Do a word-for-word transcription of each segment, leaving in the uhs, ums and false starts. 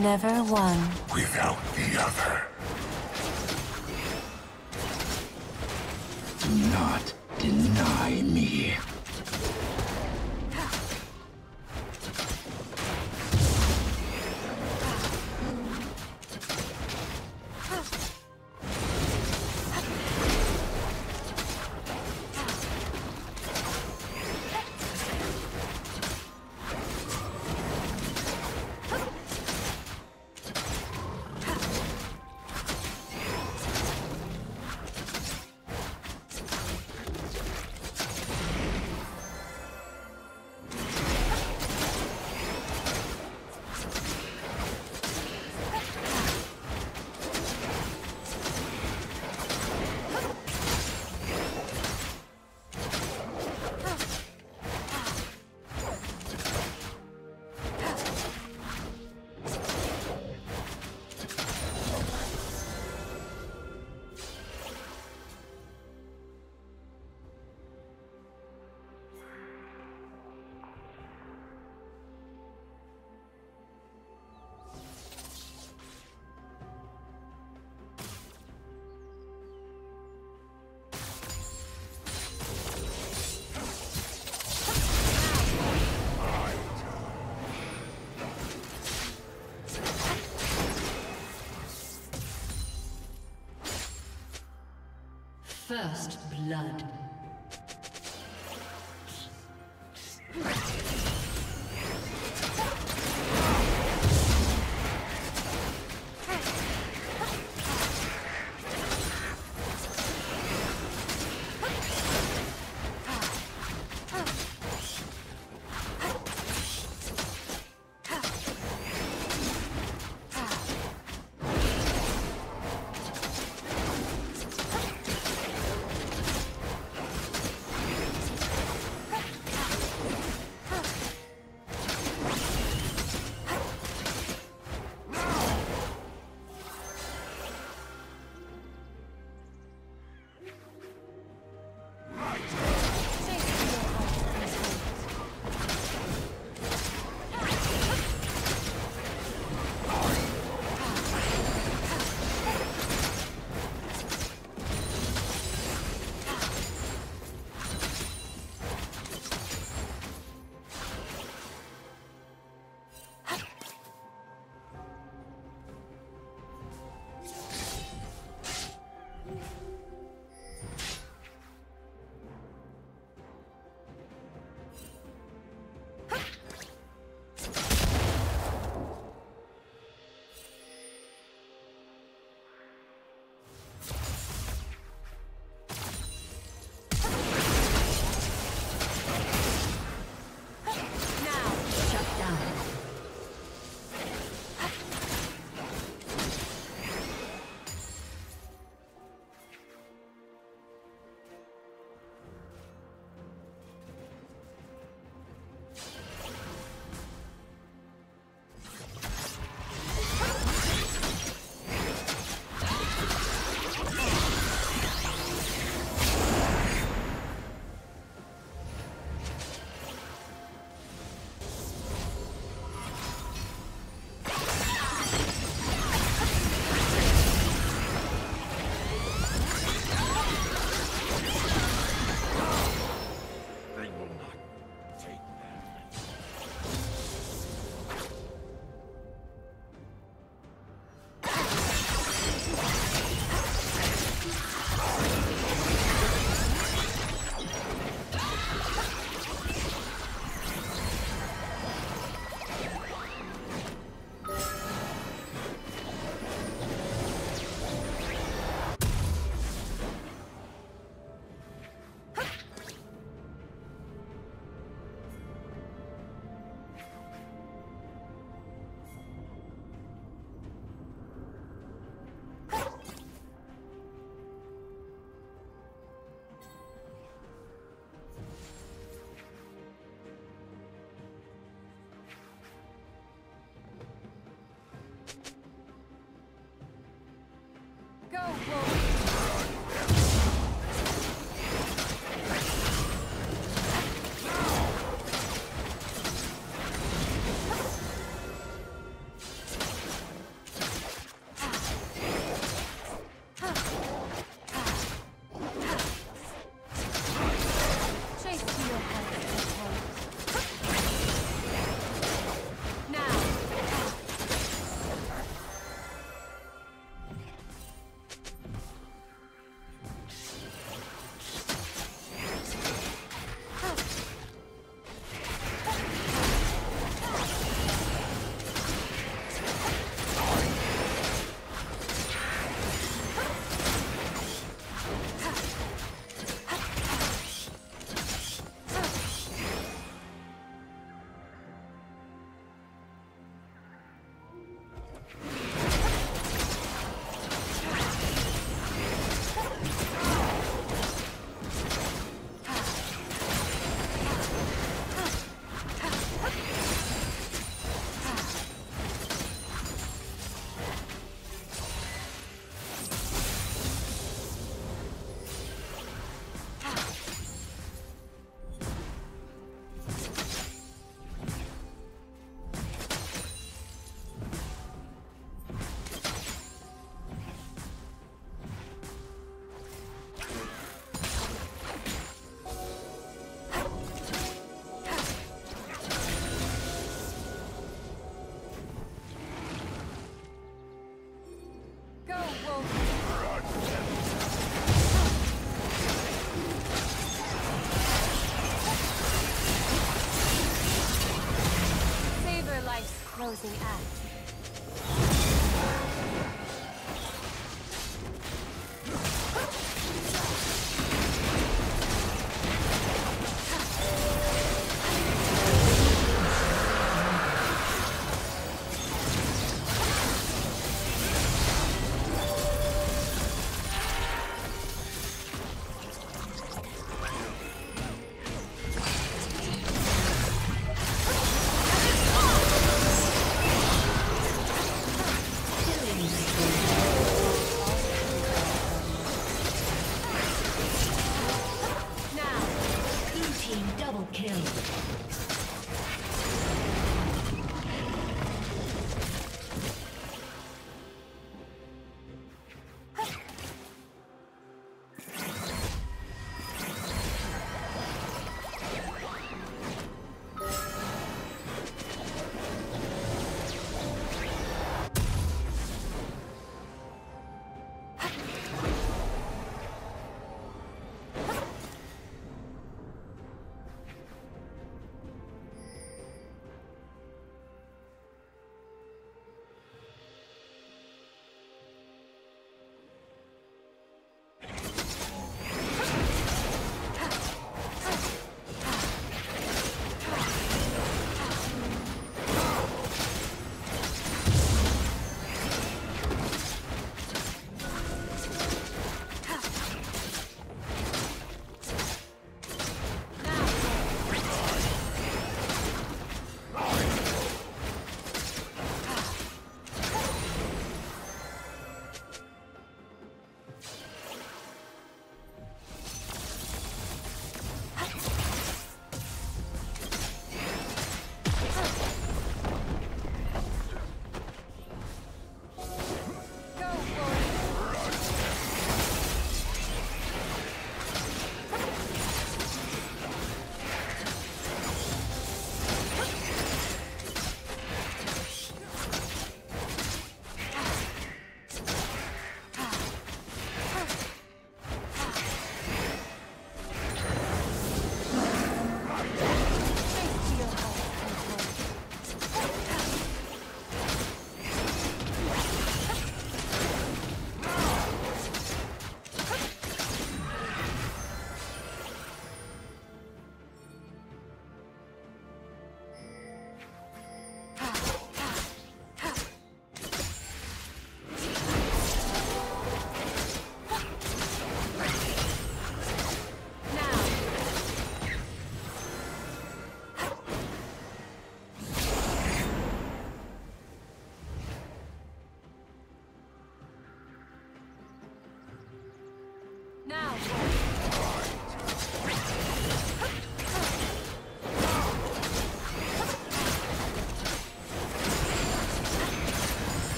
Never one without the other. Do not deny me. First blood.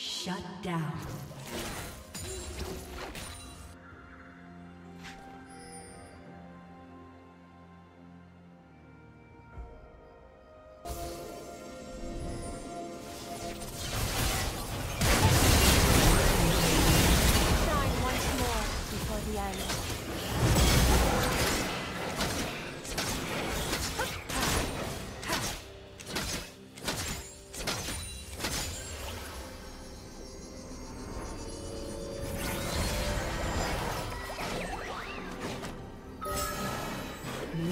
Shut down.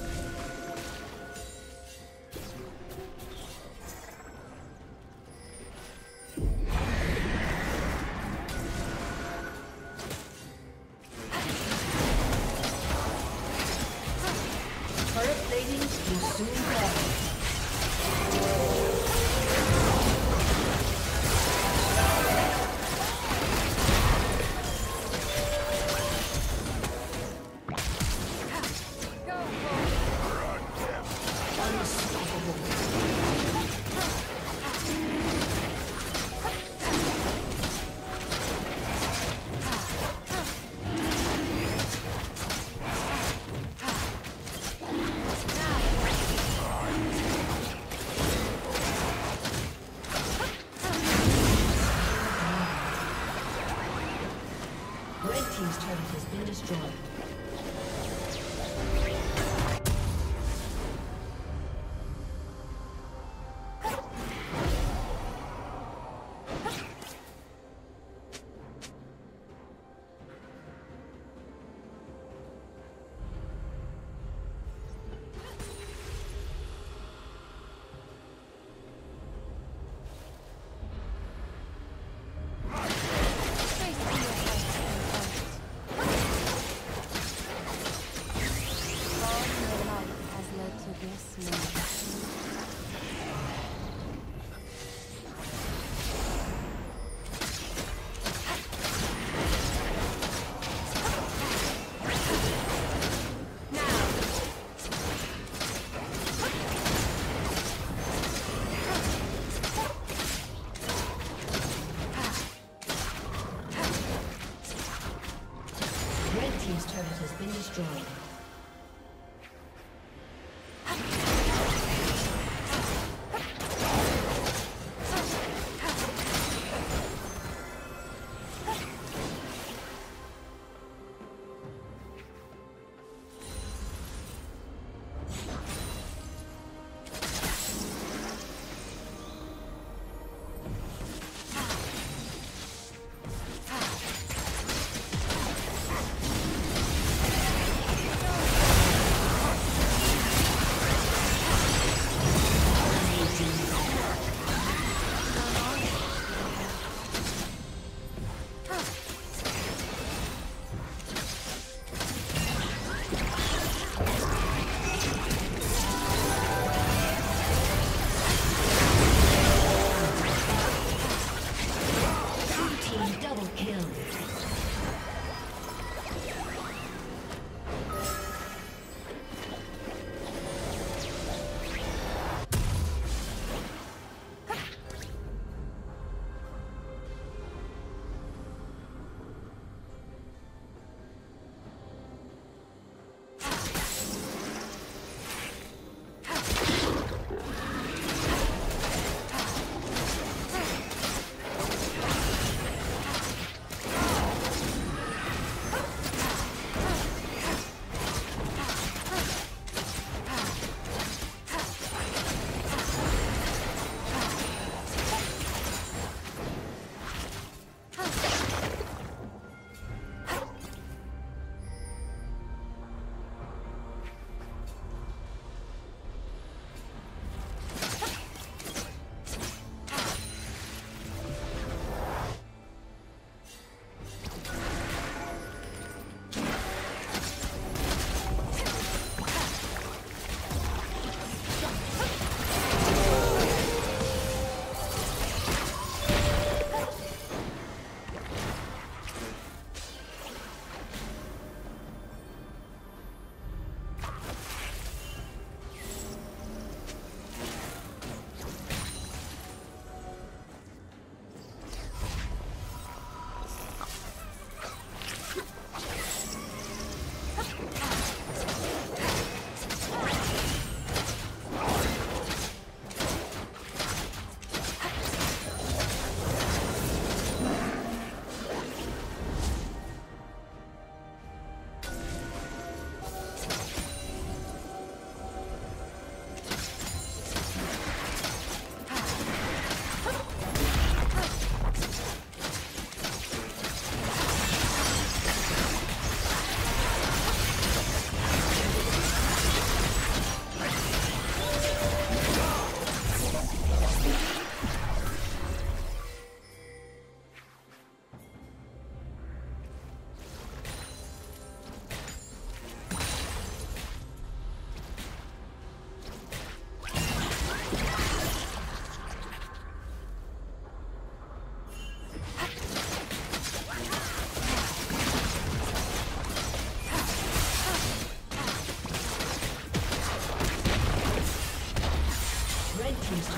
You Destroyed.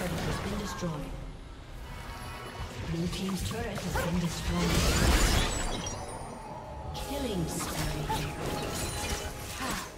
turret has been destroyed. Blue team's turret has been destroyed. Killing spree. Ha.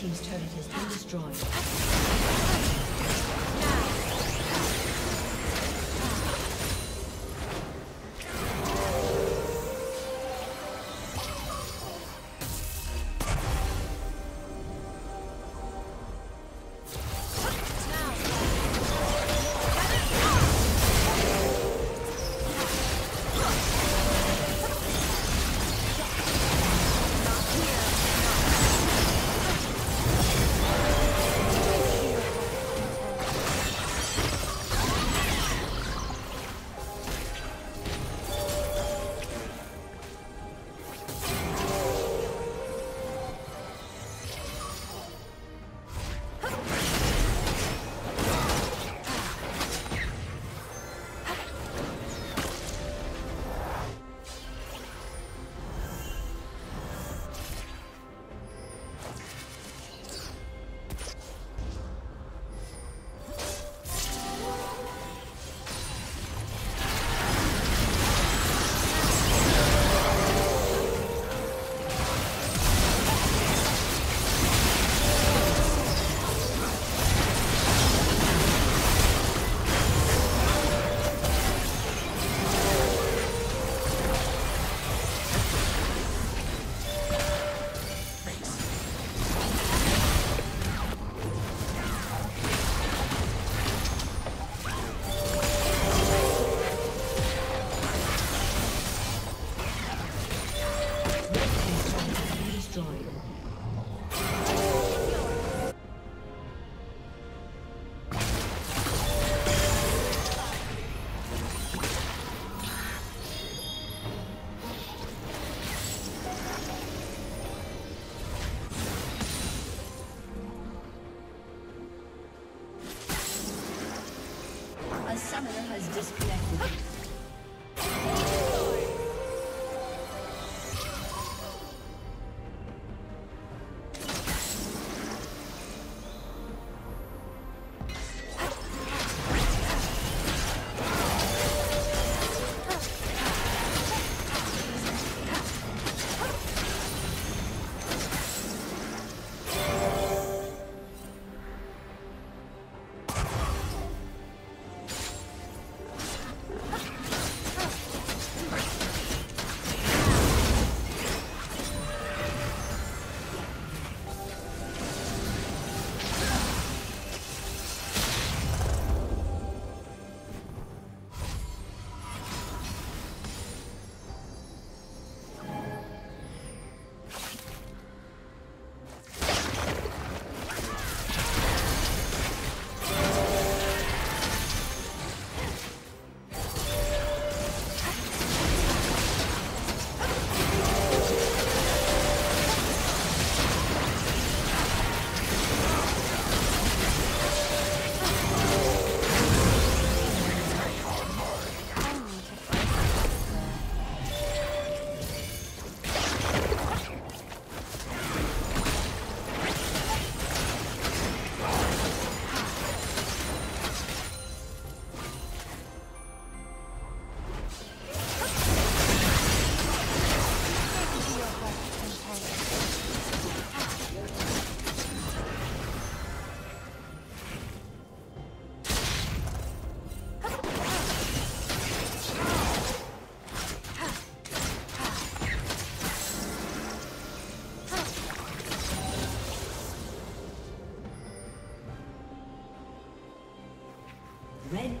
team's turret has been destroyed. Red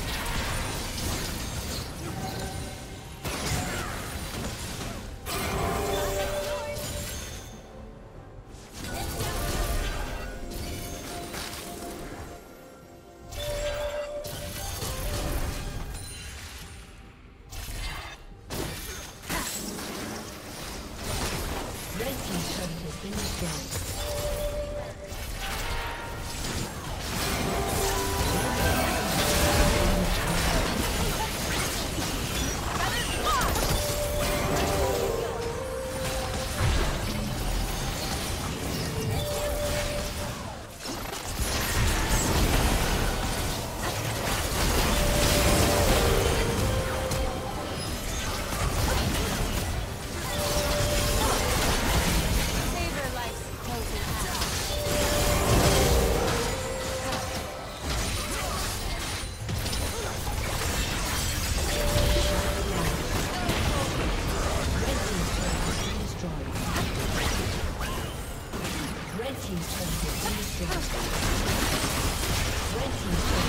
team's turn to destroy. Red team's turn.